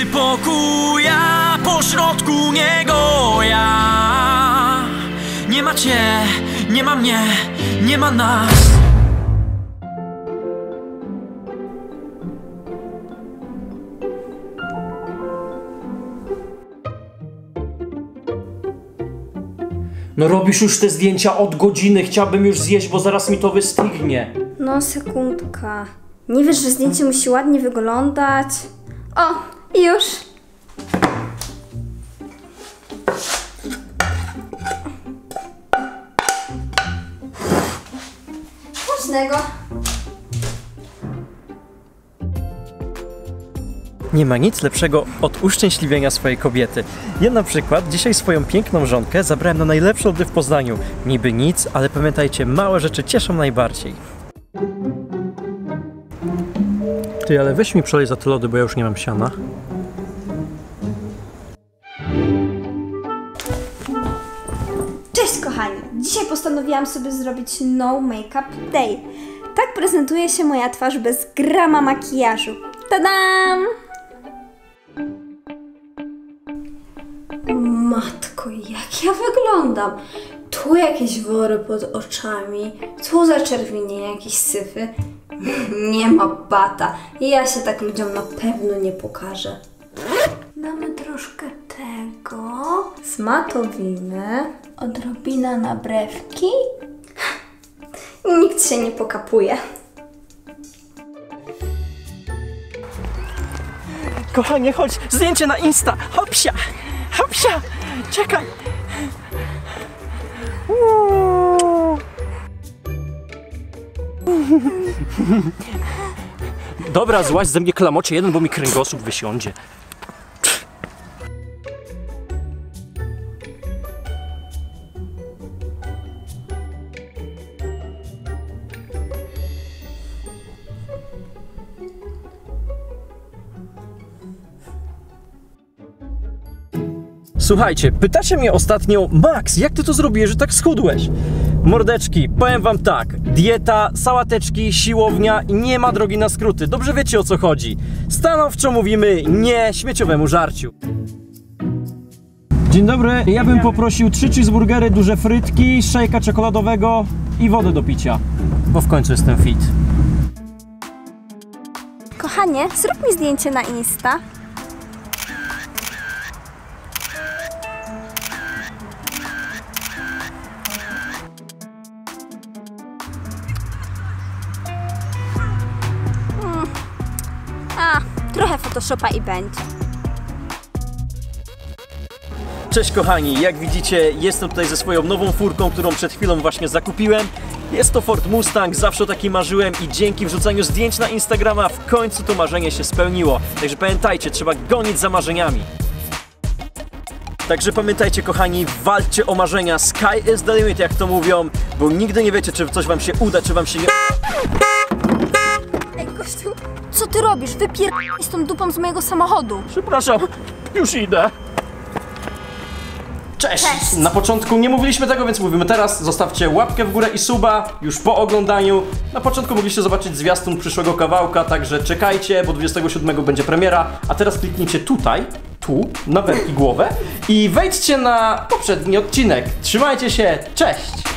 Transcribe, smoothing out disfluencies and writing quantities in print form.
Czy pokuja pośrodku niego ja? Nie ma cię, nie ma mnie, nie ma nas. No robisz już te zdjęcia od godziny, chciałbym już zjeść, bo zaraz mi to wystygnie. No sekundka. Nie wiesz, że zdjęcie musi ładnie wyglądać? O, już! Smacznego! Nie ma nic lepszego od uszczęśliwienia swojej kobiety. Ja na przykład dzisiaj swoją piękną żonkę zabrałem na najlepszy lody w Poznaniu. Niby nic, ale pamiętajcie, małe rzeczy cieszą najbardziej. Ty, ale weź mi przelej za te lody, bo ja już nie mam siana. Cześć kochani! Dzisiaj postanowiłam sobie zrobić No Makeup Day. Tak prezentuje się moja twarz bez grama makijażu. Tadam! Matko, jak ja wyglądam! Tu jakieś wory pod oczami, tu zaczerwienie, jakieś syfy. Nie ma bata. Ja się tak ludziom na pewno nie pokażę. Damy troszkę tego. Smatowimy. Odrobina nabrewki. Nikt się nie pokapuje. Kochanie, chodź, zdjęcie na Insta. Hopsia, hopsia. Czekaj. Dobra, złaź ze mnie klamocie jeden, bo mi kręgosłup wysiądzie. Słuchajcie, pytacie mnie ostatnio, Max, jak ty to zrobiłeś, że tak schudłeś? Mordeczki, powiem wam tak, dieta, sałateczki, siłownia i nie ma drogi na skróty. Dobrze wiecie, o co chodzi. Stanowczo mówimy nie śmieciowemu żarciu. Dzień dobry, ja bym poprosił 3 cheeseburgery, duże frytki, szejka czekoladowego i wodę do picia. Bo w końcu jestem fit. Kochanie, zrób mi zdjęcie na Insta. Trochę Photoshopa i będzie. Cześć kochani, jak widzicie jestem tutaj ze swoją nową furką, którą przed chwilą właśnie zakupiłem. Jest to Ford Mustang, zawsze taki marzyłem i dzięki wrzucaniu zdjęć na Instagrama w końcu to marzenie się spełniło. Także pamiętajcie, trzeba gonić za marzeniami. Także pamiętajcie kochani, walczcie o marzenia, sky is the limit jak to mówią, bo nigdy nie wiecie, czy coś wam się uda, czy wam się nie... Ej, kościół. Co ty robisz? Wypierdź z tą dupą z mojego samochodu. Przepraszam, już idę. Cześć. Cześć! Na początku nie mówiliśmy tego, więc mówimy teraz. Zostawcie łapkę w górę i suba już po oglądaniu. Na początku mogliście zobaczyć zwiastun przyszłego kawałka, także czekajcie, bo 27 będzie premiera. A teraz kliknijcie tutaj, tu, na werki głowę i wejdźcie na poprzedni odcinek. Trzymajcie się, cześć!